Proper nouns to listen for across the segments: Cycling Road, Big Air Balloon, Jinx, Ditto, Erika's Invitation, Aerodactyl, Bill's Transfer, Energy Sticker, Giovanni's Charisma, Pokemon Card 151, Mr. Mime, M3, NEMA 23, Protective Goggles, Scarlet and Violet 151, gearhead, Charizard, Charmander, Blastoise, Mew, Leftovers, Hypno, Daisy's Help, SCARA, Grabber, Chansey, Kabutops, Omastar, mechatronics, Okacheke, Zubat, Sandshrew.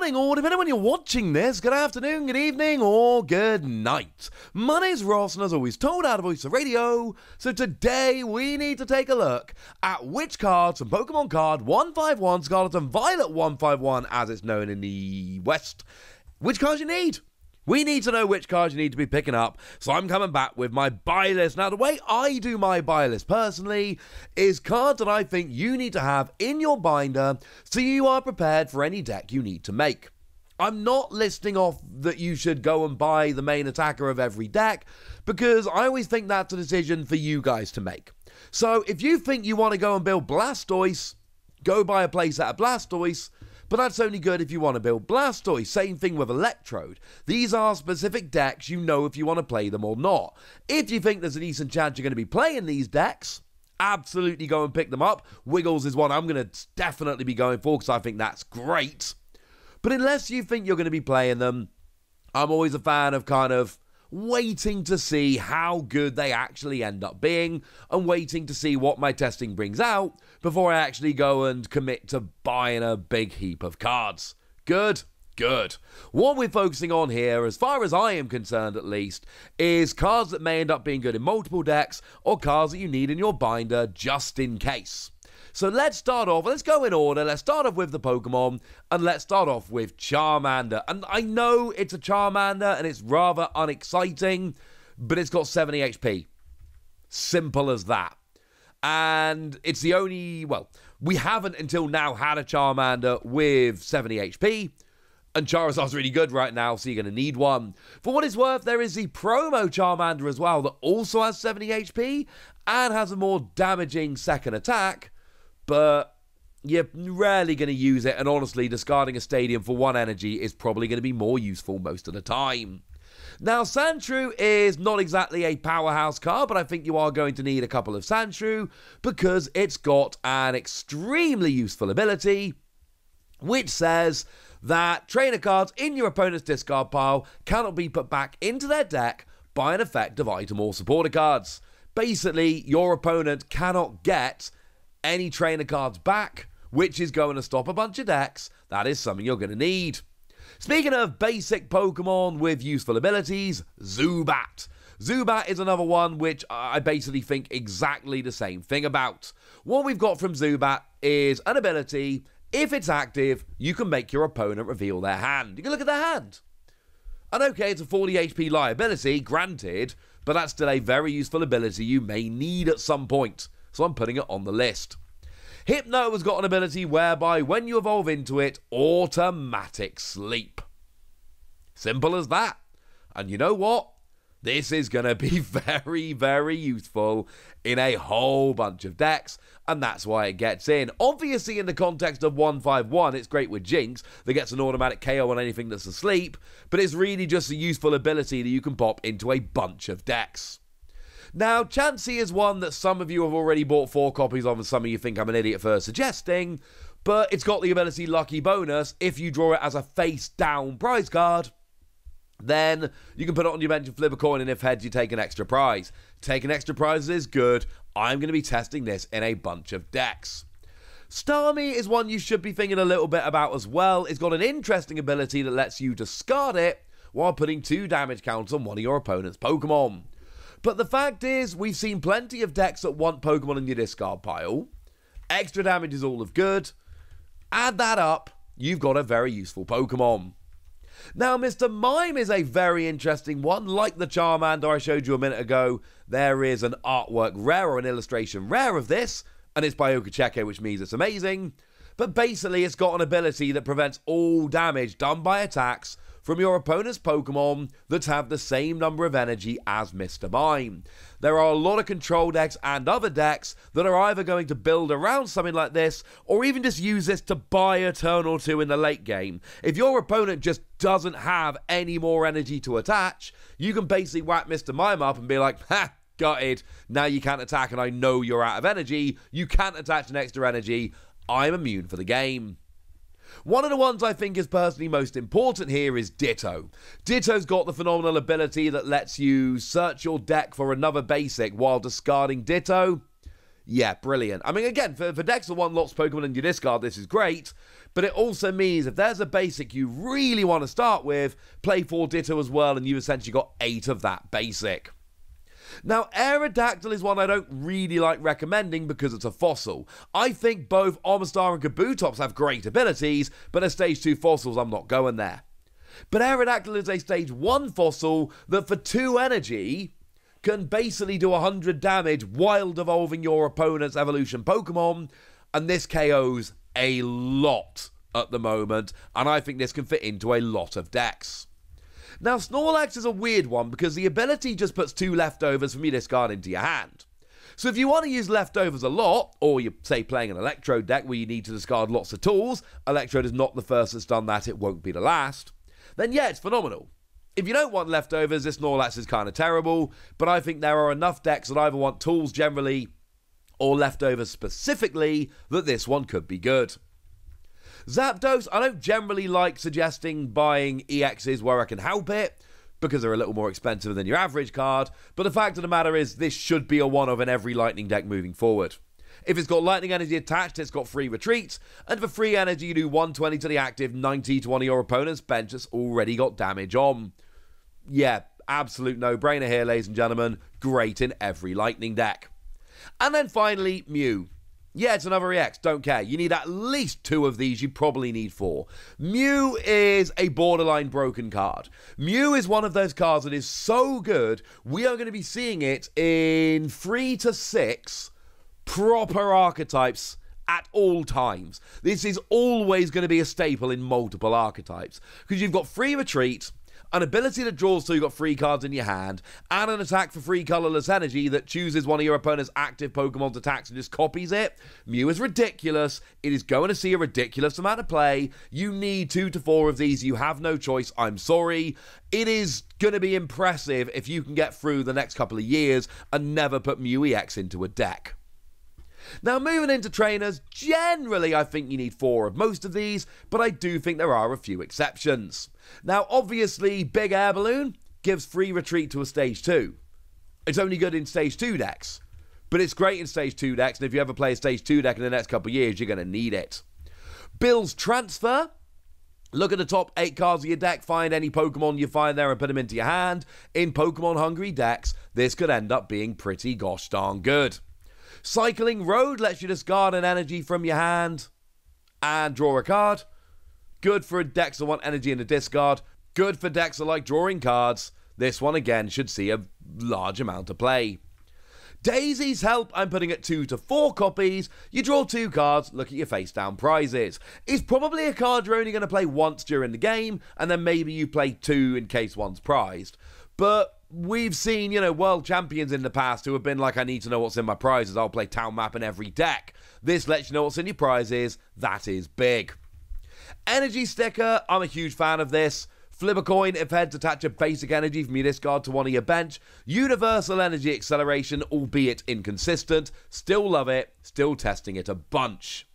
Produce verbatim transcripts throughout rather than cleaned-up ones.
morning, or depending on when you're watching this, good afternoon, good evening, or good night. My name's Ross, and as always, told out of voice of radio, so today we need to take a look at which cards from Pokemon Card one fifty-one, Scarlet and Violet one fifty-one, as it's known in the West, which cards you need. We need to know which cards you need to be picking up, so I'm coming back with my buy list. Now, the way I do my buy list personally is cards that I think you need to have in your binder so you are prepared for any deck you need to make. I'm not listing off that you should go and buy the main attacker of every deck, because I always think that's a decision for you guys to make. So if you think you want to go and build Blastoise, go buy a playset of Blastoise, but that's only good if you want to build Blastoise. Same thing with Electrode. These are specific decks. You know if you want to play them or not. If you think there's a decent chance you're going to be playing these decks, absolutely go and pick them up. Wiggles is one I'm going to definitely be going for, because I think that's great. But unless you think you're going to be playing them, I'm always a fan of kind of waiting to see how good they actually end up being, and waiting to see what my testing brings out before I actually go and commit to buying a big heap of cards. Good, good. What we're focusing on here, as far as I am concerned at least, is cards that may end up being good in multiple decks, or cards that you need in your binder just in case. So let's start off, let's go in order, let's start off with the Pokemon, and let's start off with Charmander. And I know it's a Charmander, and it's rather unexciting, but it's got seventy H P. Simple as that. And it's the only, well, we haven't until now had a Charmander with seventy H P, and Charizard's really good right now, so you're going to need one. For what it's worth, there is the promo Charmander as well that also has seventy H P, and has a more damaging second attack, but you're rarely going to use it, and honestly, discarding a stadium for one energy is probably going to be more useful most of the time. Now, Sandshrew is not exactly a powerhouse card, but I think you are going to need a couple of Sandshrew, because it's got an extremely useful ability, which says that trainer cards in your opponent's discard pile cannot be put back into their deck by an effect of item or supporter cards. Basically, your opponent cannot get any trainer cards back, which is going to stop a bunch of decks. That is something you're going to need. Speaking of basic Pokemon with useful abilities, Zubat. Zubat is another one which I basically think exactly the same thing about. What we've got from Zubat is an ability. If it's active, you can make your opponent reveal their hand. You can look at their hand. And okay, it's a forty H P liability, granted, but that's still a very useful ability you may need at some point. So I'm putting it on the list. Hypno has got an ability whereby when you evolve into it, automatic sleep. Simple as that. And you know what? This is going to be very, very useful in a whole bunch of decks, and that's why it gets in. Obviously, in the context of one fifty-one, it's great with Jinx that gets an automatic K O on anything that's asleep, but it's really just a useful ability that you can pop into a bunch of decks. Now, Chansey is one that some of you have already bought four copies of, and some of you think I'm an idiot for suggesting, but it's got the ability Lucky Bonus. If you draw it as a face-down prize card, then you can put it on your bench and flip a coin, and if heads, you take an extra prize. Taking extra prizes is good. I'm going to be testing this in a bunch of decks. Starmie is one you should be thinking a little bit about as well. It's got an interesting ability that lets you discard it while putting two damage counts on one of your opponent's Pokemon. But the fact is, we've seen plenty of decks that want Pokemon in your discard pile. Extra damage is all of good. Add that up, you've got a very useful Pokemon. Now, Mister Mime is a very interesting one. Like the Charmander I showed you a minute ago, there is an artwork rare or an illustration rare of this, and it's by Okacheke, which means it's amazing. But basically, it's got an ability that prevents all damage done by attacks from your opponent's Pokemon that have the same number of energy as Mister Mime. There are a lot of control decks and other decks that are either going to build around something like this, or even just use this to buy a turn or two in the late game. If your opponent just doesn't have any more energy to attach, you can basically whack Mister Mime up and be like, ha, got it, now you can't attack and I know you're out of energy, you can't attach an extra energy, I'm immune for the game. One of the ones I think is personally most important here is Ditto. Ditto's got the phenomenal ability that lets you search your deck for another basic while discarding Ditto. Yeah, brilliant. I mean, again, for, for decks that want lots of Pokemon and you discard, this is great. But it also means if there's a basic you really want to start with, play four Ditto as well, and you've essentially got eight of that basic. Now, Aerodactyl is one I don't really like recommending because it's a fossil. I think both Omastar and Kabutops have great abilities, but as stage two fossils, I'm not going there. But Aerodactyl is a stage one fossil that for two energy can basically do one hundred damage while devolving your opponent's evolution Pokemon, and this K Os a lot at the moment, and I think this can fit into a lot of decks. Now, Snorlax is a weird one because the ability just puts two leftovers from your discard into your hand. So if you want to use leftovers a lot, or you're, say, playing an Electrode deck where you need to discard lots of tools, Electrode is not the first that's done that, it won't be the last, then yeah, it's phenomenal. If you don't want leftovers, this Snorlax is kind of terrible, but I think there are enough decks that either want tools generally or leftovers specifically that this one could be good. Zapdos, I don't generally like suggesting buying E Xs where I can help it, because they're a little more expensive than your average card, but the fact of the matter is this should be a one-of in every Lightning deck moving forward. If it's got Lightning Energy attached, it's got free retreats, and for free energy you do one twenty to the active, ninety to one of your opponent's bench that's already got damage on. Yeah, absolute no-brainer here, ladies and gentlemen. Great in every Lightning deck. And then finally, Mew. Yeah, it's another E X, don't care. You need at least two of these, you probably need four. Mew is a borderline broken card. Mew is one of those cards that is so good, we are going to be seeing it in three to six proper archetypes at all times. This is always going to be a staple in multiple archetypes, because you've got free retreat, an ability that draws so you've got three cards in your hand, and an attack for free colourless energy that chooses one of your opponent's active Pokemon's attacks and just copies it. Mew is ridiculous. It is going to see a ridiculous amount of play. You need two to four of these. You have no choice. I'm sorry. It is going to be impressive if you can get through the next couple of years and never put Mew E X into a deck. Now, moving into trainers, generally I think you need four of most of these, but I do think there are a few exceptions. Now, obviously, Big Air Balloon gives free retreat to a stage two. It's only good in stage two decks, but it's great in stage two decks, and if you ever play a stage two deck in the next couple of years, you're going to need it. Bill's Transfer. Look at the top eight cards of your deck, find any Pokemon you find there and put them into your hand. In Pokemon-hungry decks, this could end up being pretty gosh darn good. Cycling Road lets you discard an energy from your hand and draw a card. Good for decks that want energy in a discard. Good for decks that like drawing cards. This one, again, should see a large amount of play. Daisy's Help, I'm putting at two to four copies. You draw two cards, look at your face-down prizes. It's probably a card you're only going to play once during the game, and then maybe you play two in case one's prized. But we've seen, you know, world champions in the past who have been like, I need to know what's in my prizes. I'll play Town Map in every deck. This lets you know what's in your prizes. That is big. Energy Sticker, I'm a huge fan of this. Flip a coin if heads, attach a basic energy from your discard to one of your bench. Universal energy acceleration, albeit inconsistent. Still love it. Still testing it a bunch.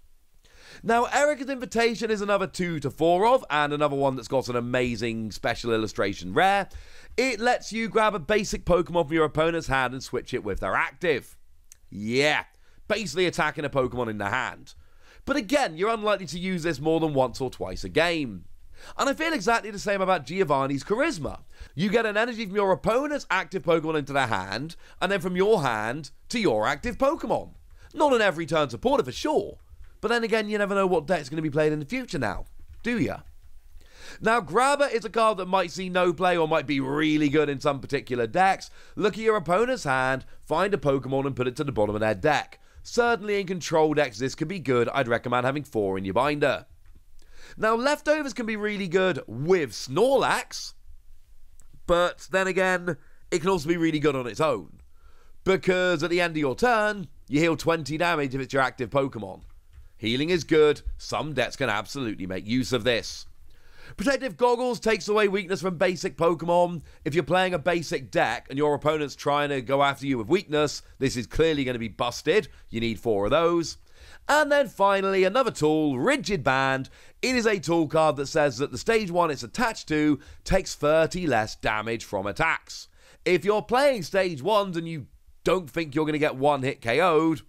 Now, Erika's Invitation is another two to four of, and another one that's got an amazing special illustration rare. It lets you grab a basic Pokemon from your opponent's hand and switch it with their active. Yeah, basically attacking a Pokemon in the hand. But again, you're unlikely to use this more than once or twice a game. And I feel exactly the same about Giovanni's Charisma. You get an energy from your opponent's active Pokemon into their hand, and then from your hand to your active Pokemon. Not an every turn supporter for sure. But then again, you never know what deck's going to be played in the future now, do you? Now, Grabber is a card that might see no play or might be really good in some particular decks. Look at your opponent's hand, find a Pokemon and put it to the bottom of their deck. Certainly in control decks, this could be good. I'd recommend having four in your binder. Now, Leftovers can be really good with Snorlax, but then again, it can also be really good on its own, because at the end of your turn, you heal twenty damage if it's your active Pokemon. Healing is good. Some decks can absolutely make use of this. Protective Goggles takes away weakness from basic Pokemon. If you're playing a basic deck and your opponent's trying to go after you with weakness, this is clearly going to be busted. You need four of those. And then finally, another tool, Rigid Band. It is a tool card that says that the stage one it's attached to takes thirty less damage from attacks. If you're playing stage ones and you don't think you're going to get one hit K O'd,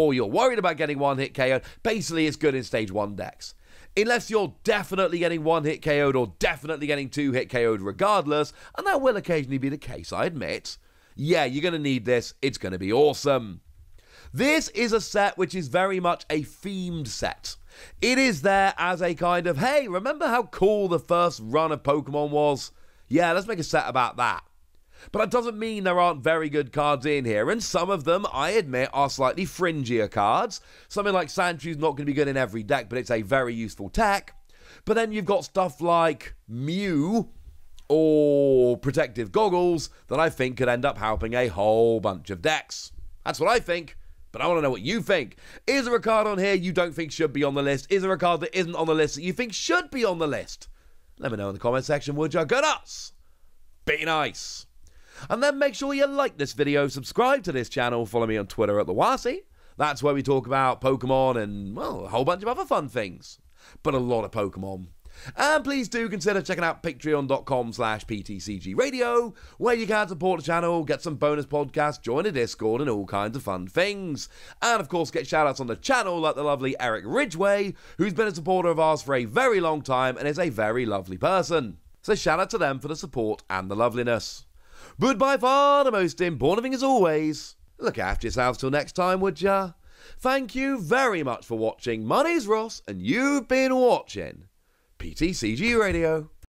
or you're worried about getting one-hit K O'd, basically it's good in stage one decks. Unless you're definitely getting one-hit K O'd or definitely getting two-hit K O'd regardless, and that will occasionally be the case, I admit. Yeah, you're going to need this. It's going to be awesome. This is a set which is very much a themed set. It is there as a kind of, hey, remember how cool the first run of Pokemon was? Yeah, let's make a set about that. But that doesn't mean there aren't very good cards in here, and some of them, I admit, are slightly fringier cards. Something like Sandshrew's not going to be good in every deck, but it's a very useful tech. But then you've got stuff like Mew or Protective Goggles that I think could end up helping a whole bunch of decks. That's what I think, but I want to know what you think. Is there a card on here you don't think should be on the list? Is there a card that isn't on the list that you think should be on the list? Let me know in the comment section, would you? Go nuts! Be nice! And then make sure you like this video, subscribe to this channel, follow me on Twitter at the Wasi. That's where we talk about Pokemon and, well, a whole bunch of other fun things. But a lot of Pokemon. And please do consider checking out patreon.com slash ptcgradio, where you can support the channel, get some bonus podcasts, join a Discord, and all kinds of fun things. And, of course, get shoutouts on the channel like the lovely Eric Ridgway, who's been a supporter of ours for a very long time and is a very lovely person. So shout out to them for the support and the loveliness. But by far the most important thing, as always, look after yourselves till next time, would ya? Thank you very much for watching. My name's Ross, and you've been watching P T C G Radio.